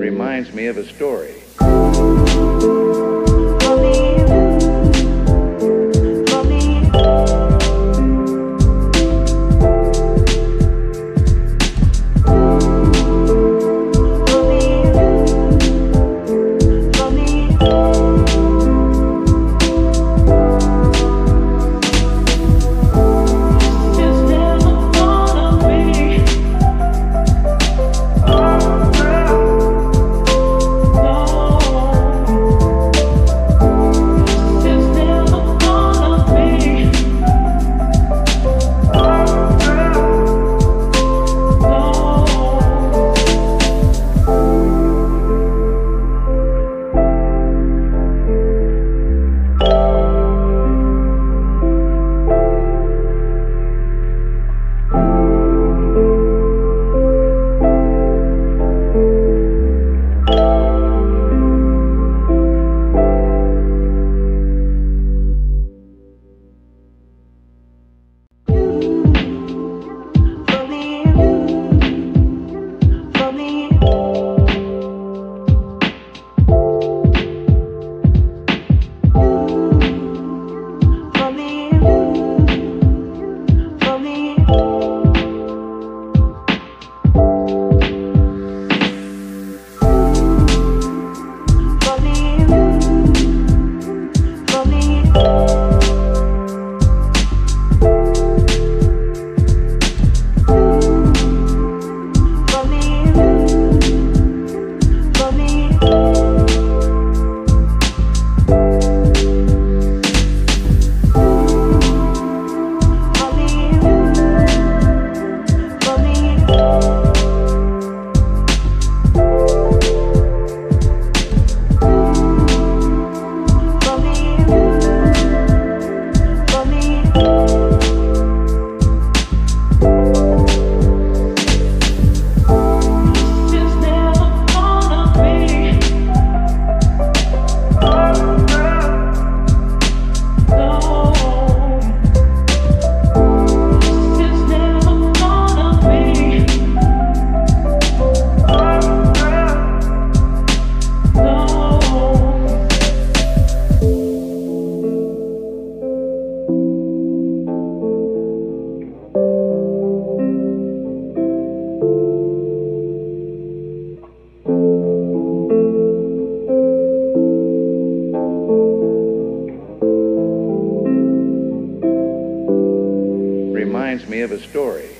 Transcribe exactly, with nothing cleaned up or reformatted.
reminds me of a story. Reminds me of a story.